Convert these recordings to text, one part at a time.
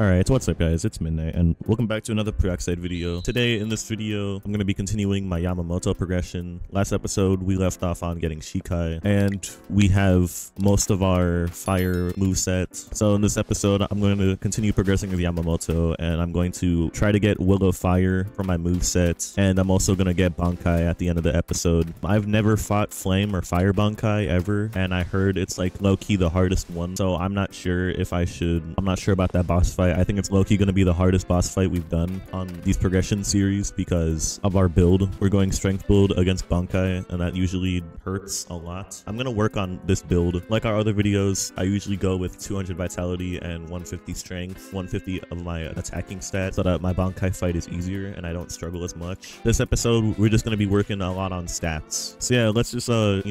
Alright, what's up guys, it's Midnight and welcome back to another Peroxide video. Today in this video, I'm going to be continuing my Yamamoto progression. Last episode, we left off on getting Shikai and we have most of our fire movesets. So in this episode, I'm going to continue progressing with Yamamoto and I'm going to try to get Willow Fire for my movesets, and I'm also going to get Bankai at the end of the episode. I've never fought Flame or Fire Bankai ever, and I heard it's like low-key the hardest one, so I'm not sure if I should. I'm not sure about that boss fight. I think it's low-key going to be the hardest boss fight we've done on these progression series because of our build. We're going strength build against Bankai, and that usually hurts a lot. I'm going to work on this build. Like our other videos, I usually go with 200 vitality and 150 strength, 150 of my attacking stat, so that my Bankai fight is easier and I don't struggle as much. This episode, we're just going to be working a lot on stats. So yeah, let's just,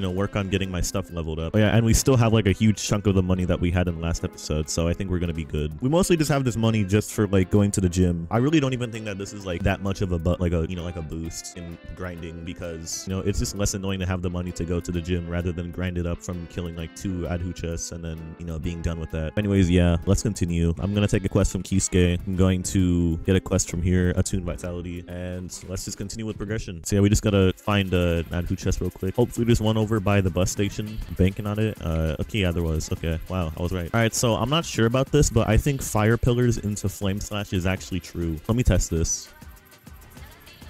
work on getting my stuff leveled up. Oh yeah, and we still have like a huge chunk of the money that we had in the last episode, so I think we're going to be good. We mostly just have this money just for like going to the gym. I really don't even think that this is like that much of a boost in grinding, because you know it's just less annoying to have the money to go to the gym rather than grind it up from killing like 2 adjuchas and then being done with that. Anyways, yeah, let's continue. I'm gonna take a quest from Kisuke. I'm going to get a quest from here, attune vitality, and let's just continue with progression. So yeah, we just gotta find an adjuchas real quick. Hopefully there's one over by the bus station. I'm banking on it. Okay, yeah, there was. Okay, wow, I was right. All right, so I'm not sure about this, but I think fire pillars into flame slash is actually true. Let me test this.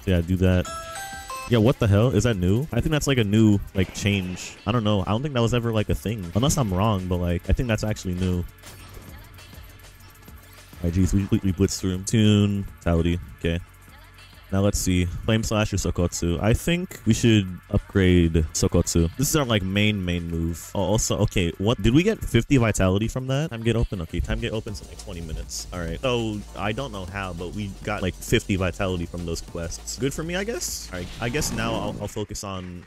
Yeah, do that. Yeah, what the hell? Is that new? I think that's like a new like change. I don't know. I don't think that was ever like a thing. Unless I'm wrong, but like I think that's actually new. Alright, geez, we completely blitzed through him. Tune vitality. Okay. Now let's see. Flame slash or Sōkotsu. I think we should upgrade Sōkotsu. This is our like main move. Oh, also, okay, what did we get? 50 vitality from that? Time Gate open? Okay, Time Gate opens in like 20 minutes. Alright. So I don't know how, but we got like 50 vitality from those quests. Good for me, I guess? Alright, I guess now I'll focus on...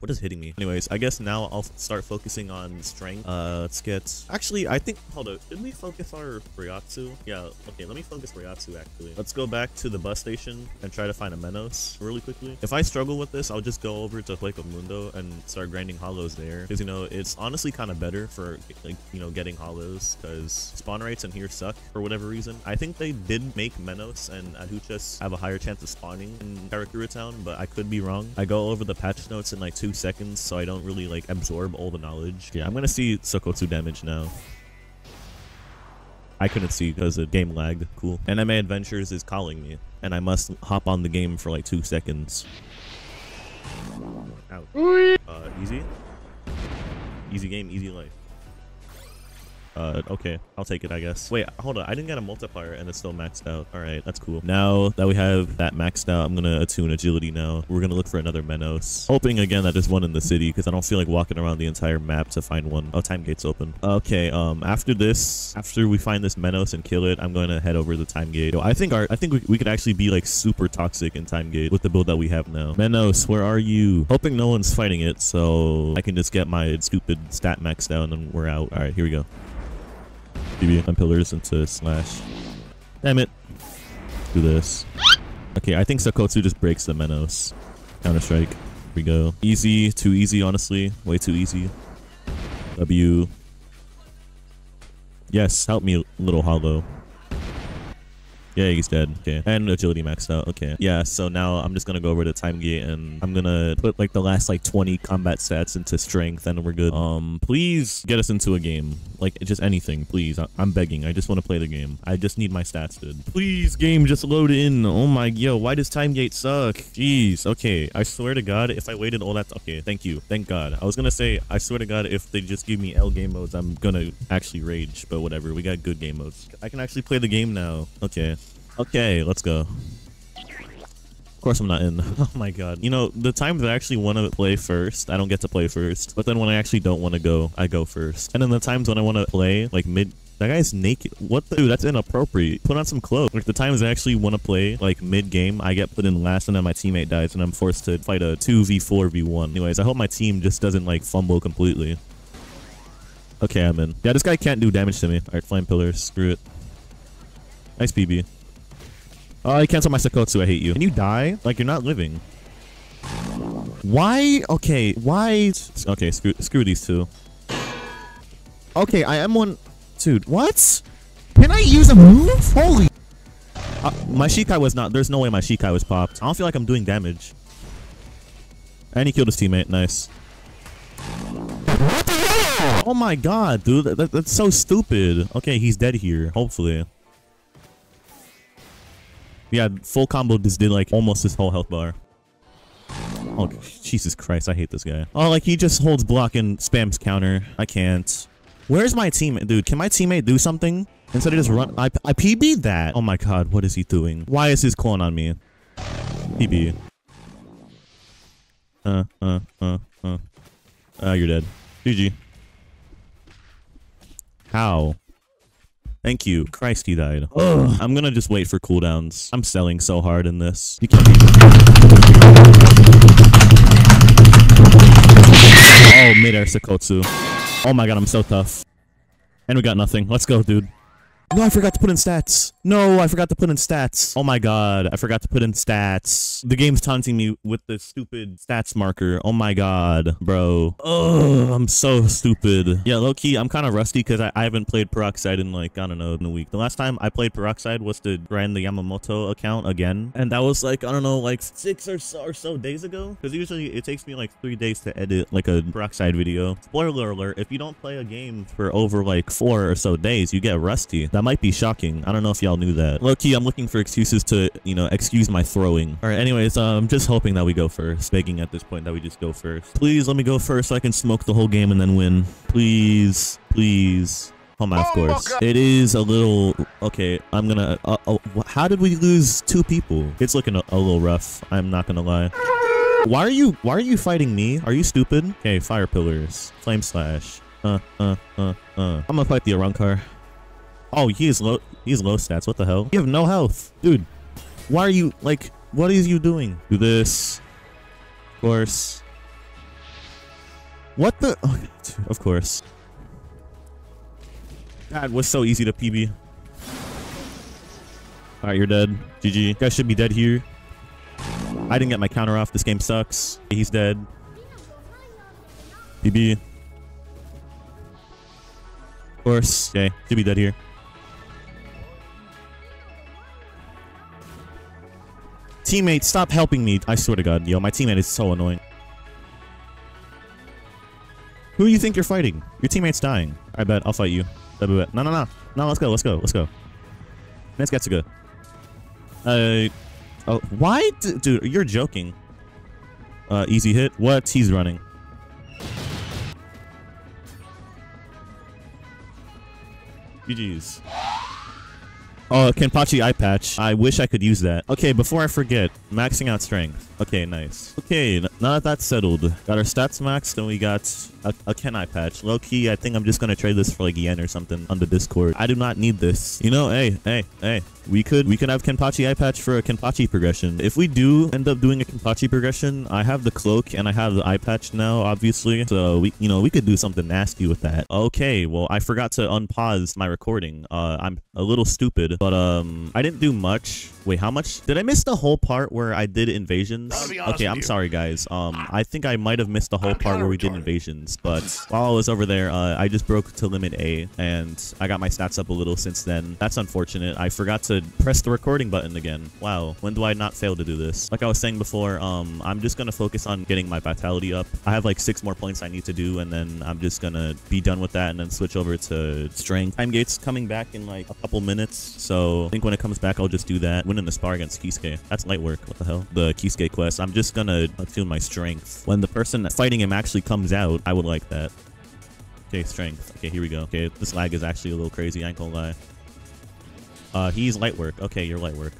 What is hitting me? Anyways, I guess now I'll start focusing on strength. Let's get... Actually, I think... Hold up. Didn't we focus our Ryatsu? Yeah, okay. Let me focus Ryatsu, actually. Let's go back to the bus station and try to find a menos really quickly. If I struggle with this, I'll just go over to Hueco Mundo and start grinding hollows there. Because, you know, it's honestly kind of better for, like, you know, getting hollows. Because spawn rates in here suck for whatever reason. I think they did make menos and adjuchas have a higher chance of spawning in Karakura Town, but I could be wrong. I go over the patch notes in, like, 2 seconds, so I don't really like absorb all the knowledge. Yeah, I'm gonna see Sōkotsu damage now. I couldn't see because the game lagged. Cool. Anime Adventures is calling me and I must hop on the game for like 2 seconds. Out. Easy game, easy life. Okay, I'll take it, I guess. Wait, hold on. I didn't get a multiplier and it's still maxed out. All right, that's cool. Now that we have that maxed out, I'm going to attune agility now. We're going to look for another menos. Hoping again that there's one in the city because I don't feel like walking around the entire map to find one. Oh, Time Gate's open. Okay, after this, after we find this menos and kill it, I'm going to head over to the Time Gate. So I think we could actually be like super toxic in Time Gate with the build that we have now. Menos, where are you? Hoping no one's fighting it so I can just get my stupid stat maxed out and we're out. All right, here we go. On pillars into slash. Damn it. Let's do this. Okay, I think Sōkotsu just breaks the menos. Counter strike. Here we go. Easy. Too easy, honestly. Way too easy. W. Yes, help me, little hollow. Yeah, he's dead. Okay. And agility maxed out. Okay. Yeah, so now I'm just gonna go over to Time Gate and I'm gonna put like the last like 20 combat stats into strength and we're good. Please get us into a game. Like, just anything, please. I'm begging. I just want to play the game. I just need my stats, dude. Please, game, just load in. Oh my, yo, why does Time Gate suck? Jeez. Okay. I swear to God, if I waited all that... Okay, thank you. Thank God. I was gonna say, I swear to God, if they just give me L game modes, I'm gonna actually rage, but whatever. We got good game modes. I can actually play the game now. Okay. Okay, let's go. Of course I'm not in. Oh my God. You know, the time that I actually want to play first, I don't get to play first. But then when I actually don't want to go, I go first. And then the times when I want to play, like mid... That guy's naked. What the? Dude, that's inappropriate. Put on some clothes. Like, the times I actually want to play, like, mid-game, I get put in last and then my teammate dies and I'm forced to fight a 2v4v1. Anyways, I hope my team just doesn't, like, fumble completely. Okay, I'm in. Yeah, this guy can't do damage to me. Alright, flame pillars. Screw it. Nice PB. Oh, you cancel my Sōkotsu. I hate you. Can you die? Like, you're not living. Why? Okay, why? Okay, screw these two. Okay, I am one... Dude, what? Can I use a move? Holy! My Shikai was not. There's no way my Shikai was popped. I don't feel like I'm doing damage. And he killed his teammate. Nice. What the hell? Oh my god, dude. That's so stupid. Okay, he's dead here. Hopefully. Yeah, full combo just did like almost his whole health bar. Oh, Jesus Christ, I hate this guy. Oh, like he just holds block and spams counter. I can't. Where's my teammate? Dude, can my teammate do something? Instead of just run, I PB'd that. Oh my god, what is he doing? Why is his clone on me? PB. You're dead. GG. How? Thank you. Christ, he died. Ugh. I'm gonna just wait for cooldowns. I'm selling so hard in this. You can't be. Oh, mid-air Sōkotsu. Oh my god, I'm so tough. And we got nothing. Let's go, dude. No, I forgot to put in stats. No, I forgot to put in stats. Oh my god, I forgot to put in stats. The game's taunting me with this stupid stats marker. Oh my god, bro. Oh, I'm so stupid. Yeah, low-key, I'm kind of rusty because I haven't played Peroxide in like, I don't know, in a week. The last time I played Peroxide was to grind the Yamamoto account again. And that was like, I don't know, like 6 or so days ago. Because usually it takes me like 3 days to edit like a Peroxide video. Spoiler alert, if you don't play a game for over like 4 or so days, you get rusty. That might be shocking. I don't know if y'all knew that. Low-key, I'm looking for excuses to, you know, excuse my throwing. All right, anyways, I'm just hoping that we go first. Begging at this point that we just go first. Please let me go first so I can smoke the whole game and then win. Please, please. Home, of course. It is a little... Okay, I'm gonna... how did we lose 2 people? It's looking a little rough. I'm not gonna lie. Why are you fighting me? Are you stupid? Okay, fire pillars. Flame slash. I'm gonna fight the Arrancar. Oh, he's low stats. What the hell? You have no health. Dude, why are you, like, what is you doing? Do this. Of course. What the? Oh, dude, of course. That was so easy to PB. All right, you're dead. GG. Guys should be dead here. I didn't get my counter off. This game sucks. He's dead. PB. Of course. Okay, should be dead here. Teammate, stop helping me. I swear to god, yo, my teammate is so annoying. Who do you think you're fighting? Your teammate's dying. I bet I'll fight you. Bet. No, let's go. Zangetsu. Oh, why? Dude, you're joking. Easy hit. What? He's running. GG's. Oh, Kenpachi eye patch. I wish I could use that. Okay, before I forget, maxing out strength. Okay, nice. Okay, now that that's settled, got our stats maxed, and we got a Ken eye patch. Low key, I think I'm just gonna trade this for like yen or something on the Discord. I do not need this. You know, hey. We could have Kenpachi eye patch for a Kenpachi progression. If we do end up doing a Kenpachi progression, I have the cloak and I have the eye patch now, obviously. So we could do something nasty with that. Okay, well, I forgot to unpause my recording. I'm a little stupid. But, I didn't do much. Wait, how much? Did I miss the whole part where I did invasions? Okay, I'm sorry, guys. I think I might have missed the whole part where we did invasions. But while I was over there, I just broke to limit A. And I got my stats up a little since then. That's unfortunate. I forgot to press the recording button again. Wow, when do I not fail to do this? Like I was saying before, I'm just gonna focus on getting my vitality up. I have like 6 more points I need to do. And then I'm just gonna be done with that and then switch over to strength. Time Gate's coming back in like a couple minutes. So I think when it comes back, I'll just do that. Winning the spar against Kisuke. That's light work. What the hell? The Kisuke quest. I'm just gonna attune my strength. When the person fighting him actually comes out, I would like that. Okay, strength. Okay, here we go. Okay, this lag is actually a little crazy. I ain't gonna lie. He's light work. Okay, you're light work.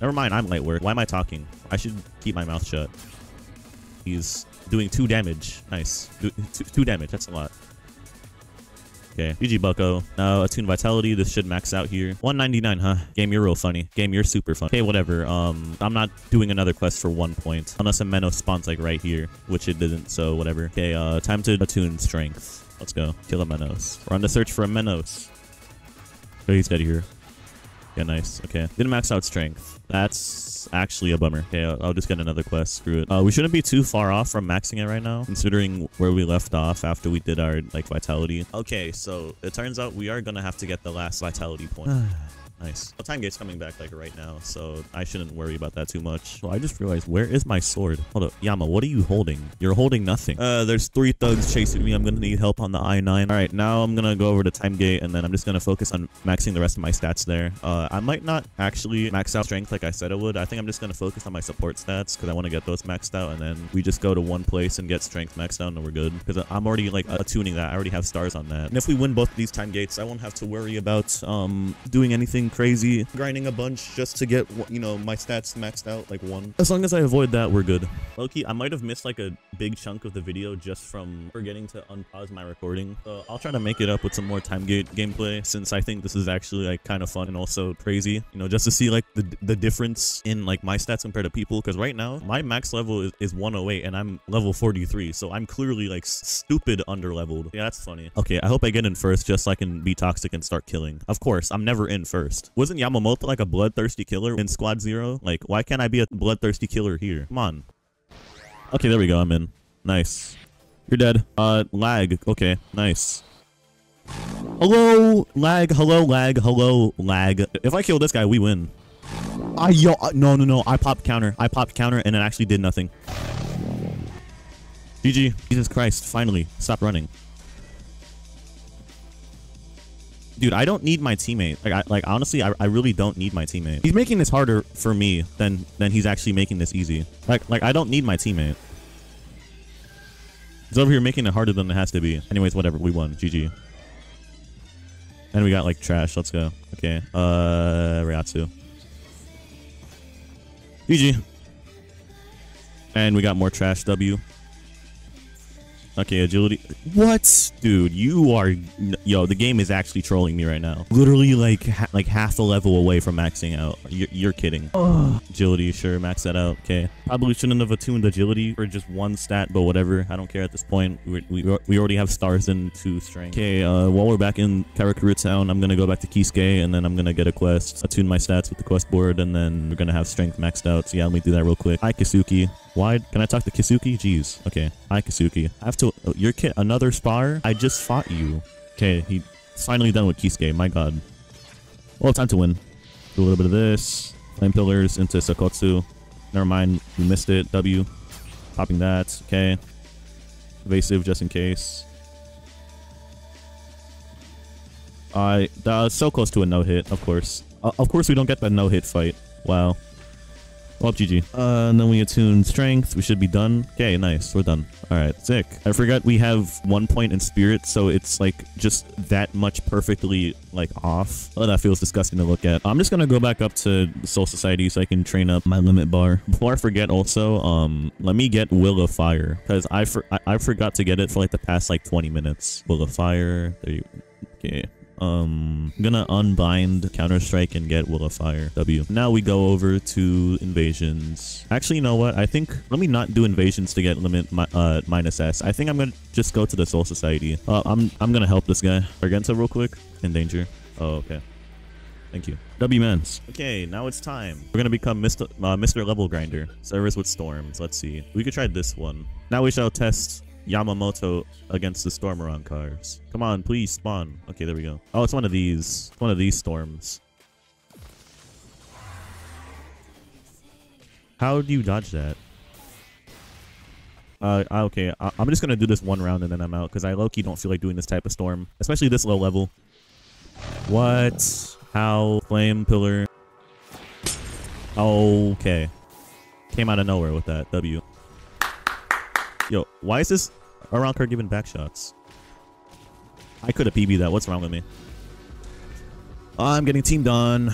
Never mind, I'm light work. Why am I talking? I should keep my mouth shut. He's doing 2 damage. Nice. Two damage. That's a lot. Okay, GG Bucko. Now, attune vitality. This should max out here. 199, huh? Game, you're real funny. Game, you're super funny. Okay, whatever. I'm not doing another quest for 1 point. Unless a menos spawns, like, right here. Which it didn't, so whatever. Okay, time to attune strength. Let's go. Kill a menos. We're on the search for a menos. Oh, he's dead here. Yeah, nice. Okay. Didn't max out strength. That's That's actually a bummer. Okay, I'll just get another quest. Screw it. We shouldn't be too far off from maxing it right now, considering where we left off after we did our, like, vitality. Okay, so it turns out we are gonna have to get the last vitality point. Nice. Well, Time Gate's coming back, like, right now, so I shouldn't worry about that too much. Well, I just realized, where is my sword? Hold up. Yama, what are you holding? You're holding nothing. There's three thugs chasing me. I'm gonna need help on the I-9. Alright, now I'm gonna go over to Time Gate, and then I'm just gonna focus on maxing the rest of my stats there. I might not actually max out strength like I said I would. I think I'm just gonna focus on my support stats, because I want to get those maxed out, and then we just go to one place and get strength maxed out, and we're good. Because I'm already, like, attuning that. I already have stars on that. And if we win both of these Time Gates, I won't have to worry about, doing anything crazy, grinding a bunch just to get, you know, my stats maxed out, like, one. As long as I avoid that, we're good. Loki, I might have missed, like, a big chunk of the video just from forgetting to unpause my recording. So I'll try to make it up with some more Time Gate gameplay, since I think this is actually, like, kind of fun and also crazy, you know, just to see, like, the difference in, like, my stats compared to people. Because right now my max level is 108 and I'm level 43, so I'm clearly, like, stupid under leveled. Yeah, that's funny. Okay, I hope I get in first just so I can be toxic and start killing. Of course, I'm never in first. Wasn't Yamamoto, like, a bloodthirsty killer in Squad Zero? Like, why can't I be a bloodthirsty killer here? Come on. Okay, there we go. I'm in. Nice. You're dead. Lag. Okay, nice. Hello, lag. Hello, lag. Hello, lag. If I kill this guy, we win. No. I popped counter. I popped counter, and it actually did nothing. GG. Jesus Christ. Finally. Stop running. Dude, I don't need my teammate. Like honestly, I really don't need my teammate. He's making this harder for me than he's actually making this easy. Like I don't need my teammate. He's over here making it harder than it has to be. Anyways, whatever. We won. GG. And we got, like, trash. Let's go. Okay. Ryatsu. GG. And we got more trash W. Okay, agility. What? Dude, you are... Yo, the game is actually trolling me right now. Literally, like, half the level away from maxing out. You're kidding. Ugh. Agility, sure, max that out. Okay. Probably shouldn't have attuned agility for just one stat, but whatever. I don't care at this point. We already have stars in 2 strength. Okay, while we're back in Karakura Town, I'm gonna go back to Kisuke, and then I'm gonna get a quest. Attune my stats with the quest board, and then we're gonna have strength maxed out. So yeah, let me do that real quick. Hi, Kisuke. Why? Can I talk to Kisuke? Jeez. Okay. Hi, Kisuke. I have to... Oh, your kid, another spar? I just fought you. Okay, he's finally done with Kisuke. My god. Well, time to win. Do a little bit of this. Flame pillars into Sōkotsu. Never mind. We missed it. W. Popping that. Okay. Evasive just in case. That was so close to a no-hit, of course. Of course we don't get that no-hit fight. Wow. Well, GG. And then we attune strength. We should be done. Okay, nice. We're done. Alright, sick. I forgot we have 1 point in spirit, so it's, like, just that much perfectly, like, off. Oh, that feels disgusting to look at. I'm just gonna go back up to Soul Society so I can train up my limit bar. Before I forget also, let me get Willow Fire, because I forgot to get it for, like, the past, like, 20 minutes. Willow Fire. There you go. Okay. I'm gonna unbind Counter-Strike and get Willow Fire W. Now we go over to invasions. Actually, you know what? I think let me not do invasions to get limit minus S. I think I'm gonna just go to the Soul Society. I'm gonna help this guy. Argenta real quick. In danger. Oh, okay. Thank you. W Mens. Okay, now it's time. We're gonna become Mr. Level Grinder. Service with Storms. Let's see. We could try this one. Now we shall test Yamamoto against the storm around cars. Come on, please spawn. Okay, there we go. Oh, it's one of these. One of these storms. How do you dodge that? Okay, I'm just gonna do this one round and then I'm out, because I low-key don't feel like doing this type of storm, especially this low level. What? How? Flame pillar. Okay. Came out of nowhere with that W. Yo, why is this Arrancar giving back shots? I could have PB'd that. What's wrong with me? I'm getting teamed on.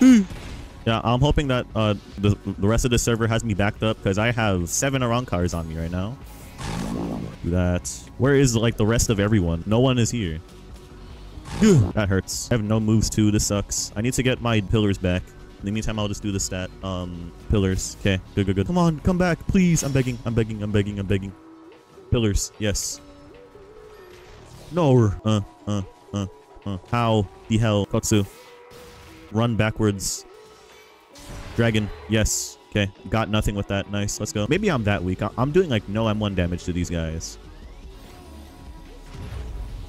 Yeah, I'm hoping that the rest of the server has me backed up, because I have 7 Arrancars on me right now. Do that. Where is, like, the rest of everyone? No one is here. That hurts. I have no moves too. This sucks. I need to get my pillars back. In the meantime, I'll just do the stat, pillars. Okay, good. Come on, come back, please. I'm begging. Pillars, yes. No, how the hell, Kotsu. Run backwards. Dragon. Yes. Okay. Got nothing with that. Nice. Let's go. Maybe I'm that weak. I'm doing like no M1 damage to these guys.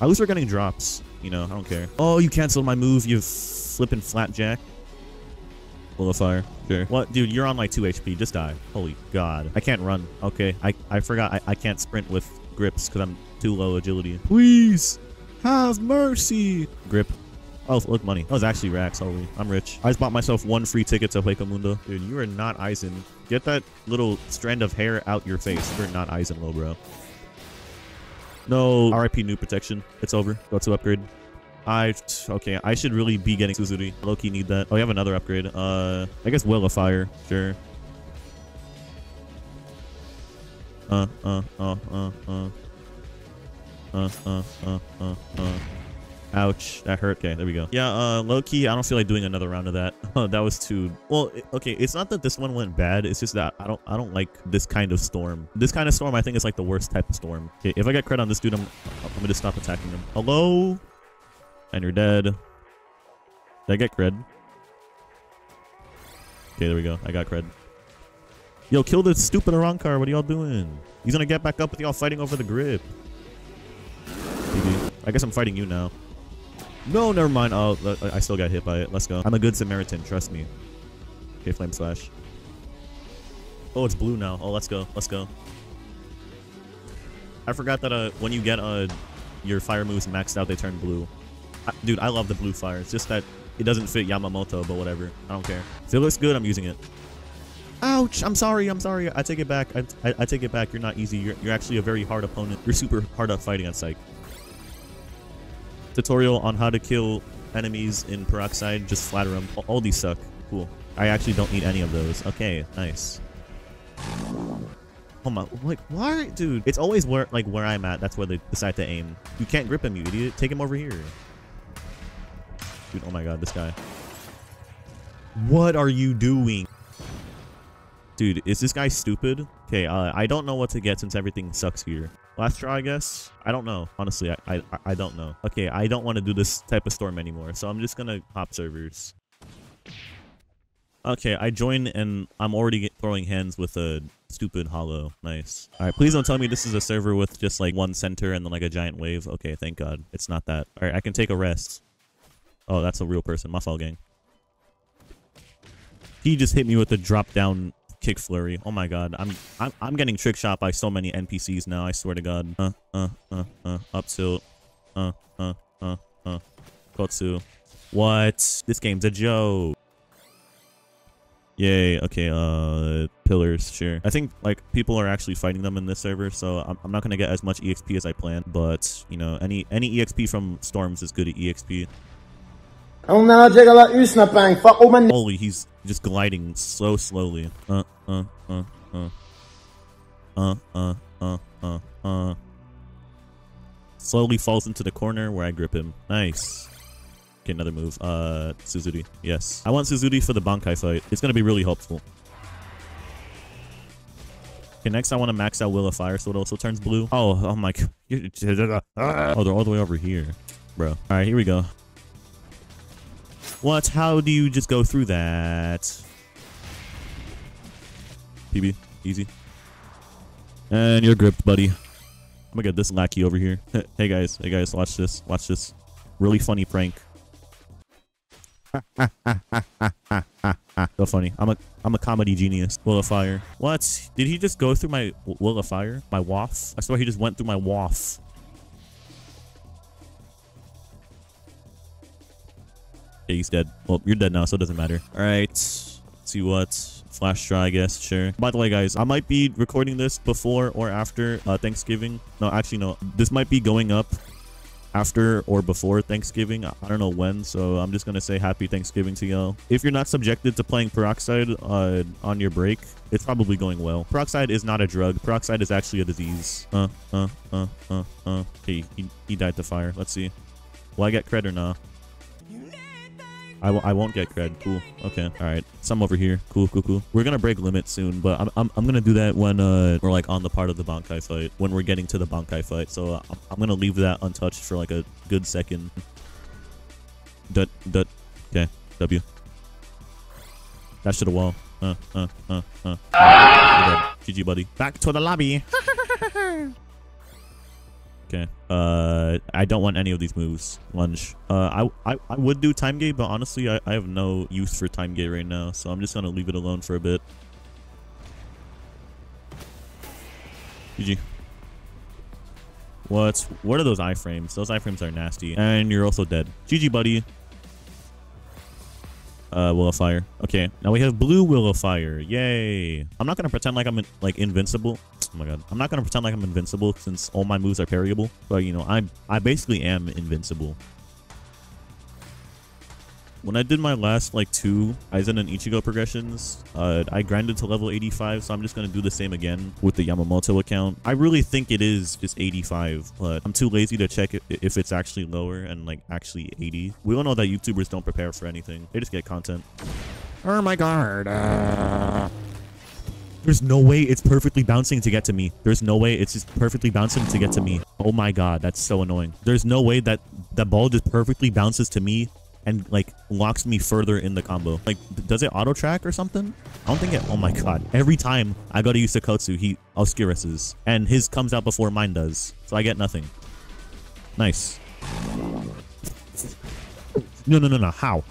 At least we're getting drops. You know, I don't care. Oh, you canceled my move. You flippin' flatjack. Willow Fire. Sure. What? Dude, you're on like 2 HP. Just die. Holy God. I can't run. Okay. I forgot. I can't sprint with grips because I'm too low agility. Please. Have mercy. Grip. Oh, look, money. That was actually racks. Holy. I'm rich. I just bought myself 1 free ticket to Hueco Mundo. Dude, you are not Aizen. Get that little strand of hair out your face. You're not Aizen, low bro. No. RIP new protection. It's over. Go to upgrade. Okay, I should really be getting Suzuri. Low-key need that. Oh, you have another upgrade. I guess Willow Fire. Sure. Ouch. That hurt. Okay, there we go. Yeah, low-key, I don't feel like doing another round of that. That was too... Well, okay, it's not that this one went bad. It's just that I don't like this kind of storm. This kind of storm, I think, is like the worst type of storm. Okay, if I get crit on this dude, I'm gonna stop attacking him. Hello? And you're dead. Did I get cred? Okay, there we go. I got cred. Yo, kill this stupid Arrancar. What are y'all doing? He's gonna get back up with y'all fighting over the grip. GG. I guess I'm fighting you now. No, never mind. Oh, I still got hit by it. Let's go. I'm a good Samaritan. Trust me. Okay, Flame Slash. Oh, it's blue now. Oh, let's go. Let's go. I forgot that when you get your fire moves maxed out, they turn blue. Dude, I love the blue fire. It's just that it doesn't fit Yamamoto, but whatever. I don't care. If it looks good, I'm using it. Ouch! I'm sorry. I'm sorry. I take it back. I take it back. You're not easy. You're actually a very hard opponent. You're super hard up fighting at Psych. Tutorial on how to kill enemies in Peroxide. Just flatter them. All these suck. Cool. I actually don't need any of those. Okay, nice. Oh my, like, why? Dude, it's always where I'm at. That's where they decide to aim. You can't grip him, you idiot. Take him over here. Dude, oh my God, this guy. What are you doing? Dude, is this guy stupid? Okay, I don't know what to get since everything sucks here. Last try, I guess? I don't know. Honestly, I don't know. Okay, I don't want to do this type of storm anymore, so I'm just gonna hop servers. Okay, I join and I'm already throwing hands with a stupid hollow. Nice. All right, please don't tell me this is a server with just like one center and then like a giant wave. Okay, thank God. It's not that. All right, I can take a rest. Oh, that's a real person. My fault, gang. He just hit me with a drop down kick flurry. Oh my God. I'm getting trick shot by so many NPCs now. I swear to God. Up tilt. Kotsu. What? This game's a joke. Yay. Okay. Pillars. Sure. I think like people are actually fighting them in this server, so I'm not gonna get as much EXP as I planned. But you know, any EXP from storms is good at EXP. Holy, he's just gliding so slowly. Slowly falls into the corner where I grip him. Nice. Okay, another move. Suzuri. Yes. I want Suzuri for the Bankai fight. It's gonna be really helpful. Okay, next I want to max out Will of Fire so it also turns blue. Oh my God. Oh, they're all the way over here. Bro. Alright, here we go. What? How do you just go through that? PB. Easy. And you're gripped, buddy. I'm gonna get this lackey over here. Hey, guys. Hey, guys. Watch this. Watch this. Really funny prank. So funny. I'm a comedy genius. Will of Fire. What? Did he just go through my Will of Fire? My waff? I swear he just went through my waff. Yeah, he's dead. Well, you're dead now, so it doesn't matter. All right, let's see what flash try, I guess. Sure. By the way, guys, I might be recording this before or after Thanksgiving. No, actually, no. This might be going up after or before Thanksgiving. I don't know when, so I'm just gonna say happy Thanksgiving to y'all. If you're not subjected to playing Peroxide on your break, it's probably going well. Peroxide is not a drug. Peroxide is actually a disease. Okay, he died to fire. Let's see. Will I get cred or not? Nah? I won't get cred. Cool. Okay. All right. Some over here. Cool. Cool. Cool. We're gonna break limit soon, but I'm gonna do that when we're like on the part of the Bankai fight, when we're getting to the Bankai fight. So I'm gonna leave that untouched for like a good second. Okay. W. That should have won. GG, buddy. Back to the lobby. Okay. I don't want any of these moves. Lunge. I would do Time Gate, but honestly, I have no use for Time Gate right now, so I'm just gonna leave it alone for a bit. GG. What are those iframes? Those iframes are nasty. And you're also dead. GG, buddy. Willow Fire. Okay, now we have blue Willow Fire. Yay! I'm not gonna pretend like I'm invincible. Oh my god, I'm not gonna pretend like I'm invincible since all my moves are parryable. But you know, I basically am invincible. When I did my last like two Aizen and Ichigo progressions, I grinded to level 85, so I'm just gonna do the same again with the Yamamoto account. I really think it is just 85, but I'm too lazy to check if it's actually lower and like actually 80. We all know that YouTubers don't prepare for anything. They just get content. Oh my god. There's no way it's perfectly bouncing to get to me. There's no way it's just perfectly bouncing to get to me. Oh my god, that's so annoying. There's no way that the ball just perfectly bounces to me and like locks me further in the combo. Like, does it auto track or something? I don't think it. Oh my god, every time I go to use Sōkotsu, he obscuruses and his comes out before mine does, so I get nothing. Nice. No, how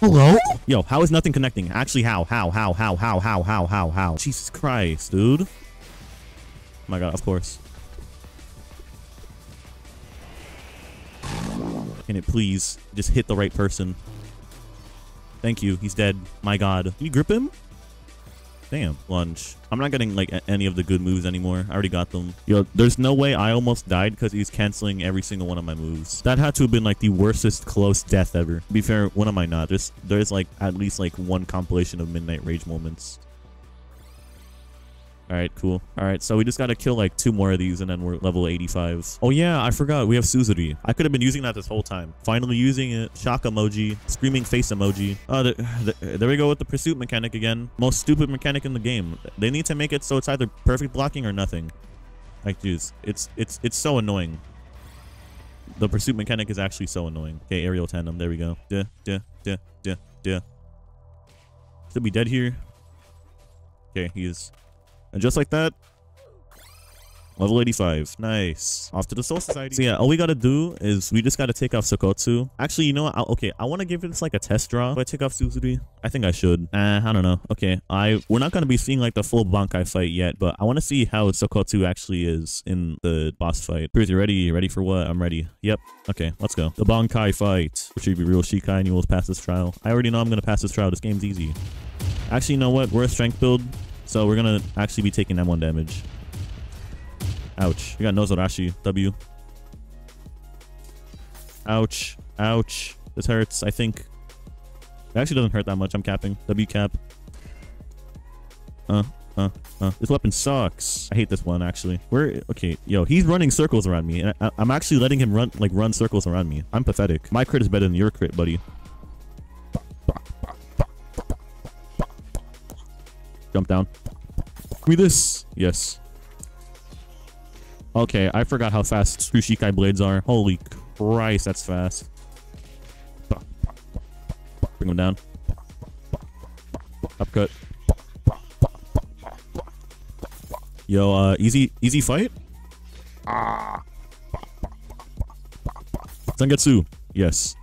hello? Yo, how is nothing connecting? Actually, how? Jesus Christ, dude. Oh my god, of course. Can it please just hit the right person? Thank you. He's dead. My god. Can you grip him? Damn. Lunge. I'm not getting like any of the good moves anymore. I already got them. Yo, there's no way I almost died because he's canceling every single one of my moves. That had to have been like the worstest close death ever. To be fair, when am I not? There's like at least like one compilation of Midnight Rage moments. Alright, cool. Alright, so we just gotta kill like two more of these and then we're level 85. Oh yeah, I forgot. We have Suzuri. I could have been using that this whole time. Finally using it. Shock emoji. Screaming face emoji. Oh, there we go with the pursuit mechanic again. Most stupid mechanic in the game. They need to make it so it's either perfect blocking or nothing. Like, jeez. It's so annoying. The pursuit mechanic is actually so annoying. Okay, aerial tandem. There we go. Yeah. Should be dead here. Okay, he is... And just like that, level 85. Nice. Off to the Soul Society. So yeah, all we gotta do is we just gotta take off Sōkotsu. Actually, you know what? Okay, I wanna give this like a test draw. Do I take off Suzuri? I think I should. I don't know. Okay, we're not gonna be seeing like the full Bankai fight yet, but I wanna see how Sōkotsu actually is in the boss fight. Bruce, you ready? You ready for what? I'm ready. Yep. Okay, let's go. The Bankai fight. Which should be real Shikai and you will pass this trial. I already know I'm gonna pass this trial. This game's easy. Actually, you know what? We're a strength build. So we're gonna actually be taking that one damage. Ouch. We got Nozorashi. W. Ouch. Ouch. This hurts, I think. It actually doesn't hurt that much. I'm capping. W cap. This weapon sucks. I hate this one, actually. Okay, yo, he's running circles around me. And I'm actually letting him run circles around me. I'm pathetic. My crit is better than your crit, buddy. Jump down. Give me this. Yes. Okay, I forgot how fast Shikai blades are. Holy Christ, that's fast. Bring him down. Upcut. Yo, easy fight. Zangetsu. Yes.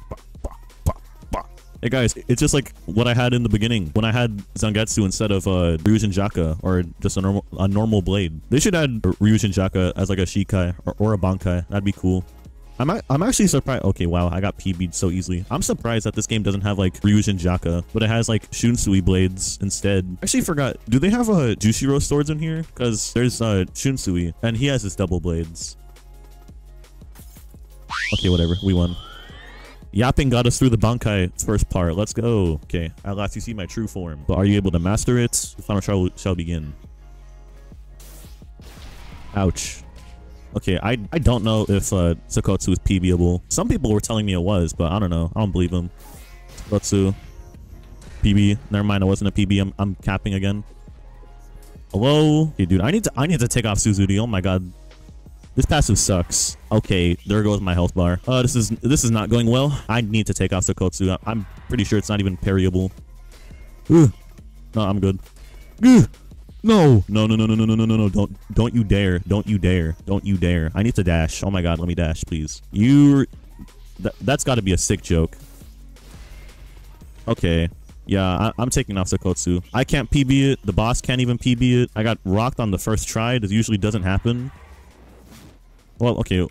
Hey guys, it's just like what I had in the beginning when I had Zangetsu instead of Ryūjin Jakka or just a normal blade. They should add Ryūjin Jakka as like a Shikai or a Bankai. That'd be cool. I'm actually surprised. Okay, wow, I got PB'd so easily. I'm surprised that this game doesn't have like Ryūjin Jakka, but it has like Shunsui blades instead. I actually forgot. Do they have Jushiro swords in here? Because there's Shunsui and he has his double blades. Okay, whatever. We won. Yapping got us through the Bankai's first part. Let's go. Okay, at last you see my true form. But are you able to master it? The final trial shall begin. Ouch. Okay, I don't know if Sōkotsu is PBable. Some people were telling me it was, but I don't know. I don't believe them. Sōkotsu. PB. Never mind, I wasn't a PB. I'm capping again. Hello? Okay, dude, I need to take off Suzuri. Oh my god. This passive sucks. Okay, there goes my health bar. This is not going well. I need to take off Sōkotsu. I'm pretty sure it's not even parryable. Ugh. No, I'm good. Ugh. No, no, no, no, no, no, no, no, no, no. Don't you dare. Don't you dare. Don't you dare. I need to dash. Oh my god, let me dash, please. That's got to be a sick joke. Okay. Yeah, I'm taking off Sōkotsu. I can't PB it. The boss can't even PB it. I got rocked on the first try. This usually doesn't happen. Well, okay.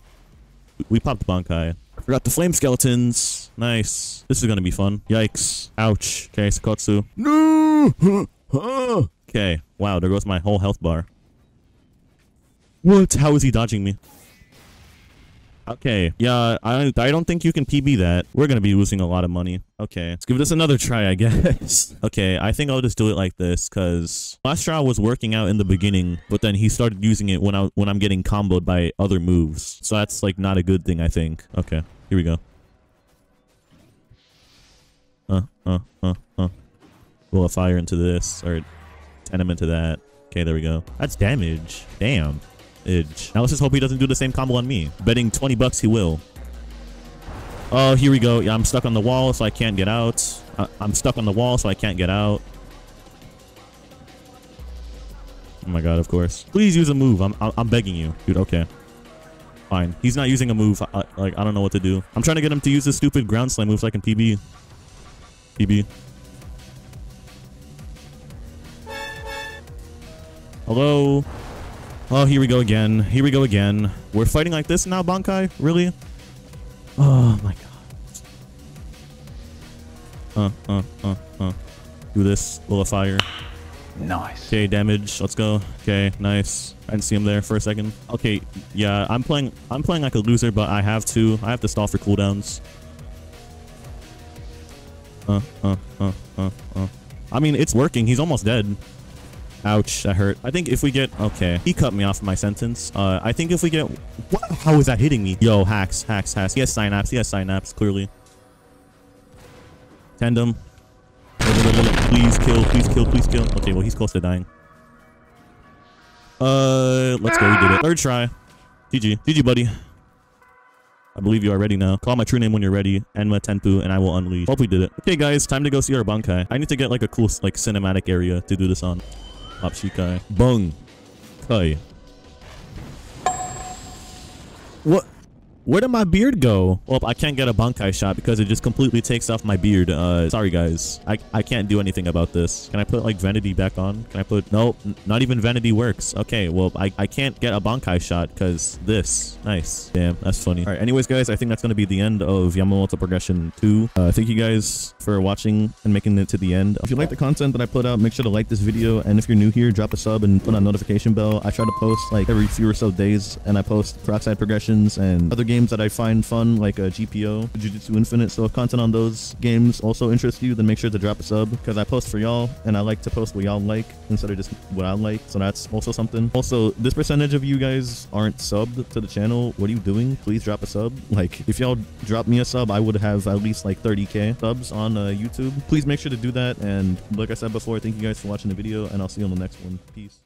We popped Bankai. I forgot the flame skeletons. Nice. This is going to be fun. Yikes. Ouch. Okay, Sōkotsu. No! Okay. Wow, there goes my whole health bar. What? How is he dodging me? Okay, yeah, I don't think you can PB that. We're gonna be losing a lot of money. Okay, let's give this another try, I guess. Okay, I think I'll just do it like this, because last trial was working out in the beginning, but then he started using it when I'm getting comboed by other moves. So that's, like, not a good thing, I think. Okay, here we go. Blow a fire into this, or tenem into that. Okay, there we go. That's damage. Damn. Now let's just hope he doesn't do the same combo on me. Betting 20 bucks he will. Oh, here we go. Yeah, I'm stuck on the wall, so I can't get out. I'm stuck on the wall, so I can't get out. Oh my god, of course. Please use a move. I'm begging you. Dude, okay. Fine. He's not using a move. I don't know what to do. I'm trying to get him to use this stupid ground slam move so I can PB. PB. Hello? Oh, here we go again. Here we go again. We're fighting like this now, Bankai? Really? Oh, my god. Do this. Willow Fire. Nice. Okay, damage. Let's go. Okay, nice. I didn't see him there for a second. Okay, yeah, I'm playing like a loser, but I have to stall for cooldowns. I mean, it's working. He's almost dead. Ouch, that hurt. I think if we get... Okay. He cut me off my sentence. I think if we get... What? How is that hitting me? Yo, hacks. He has synapse. Clearly. Tandem. Please kill. Please kill. Okay, well, he's close to dying. Let's go. We did it. Third try. GG. GG, buddy. I believe you are ready now. Call my true name when you're ready. Enma Tenpu, and I will unleash. Hope we did it. Okay, guys. Time to go see our Bankai. I need to get, like, a cool, like, cinematic area to do this on. Pop Shikai. Bung. Kai. What? Where did my beard go? Well, I can't get a Bankai shot because it just completely takes off my beard. Sorry, guys. I can't do anything about this. Can I put, like, Vanity back on? Can I put... No, not even Vanity works. Okay, well, I can't get a Bankai shot because this. Nice. Damn, that's funny. All right, anyways, guys, I think that's going to be the end of Yamamoto Progression 2. Thank you guys for watching and making it to the end. If you like the content that I put out, make sure to like this video. And if you're new here, drop a sub and put on notification bell. I try to post, like, every few or so days. And I post Peroxide progressions and other games that I find fun, like GPO, Jujutsu Infinite. So if content on those games also interests you, then make sure to drop a sub, because I post for y'all, and I like to post what y'all like instead of just what I like. So that's also something. Also, this percentage of you guys aren't subbed to the channel. What are you doing? Please drop a sub. Like, if y'all drop me a sub, I would have at least like 30k subs on YouTube. Please make sure to do that. And like I said before, thank you guys for watching the video, and I'll see you on the next one. Peace.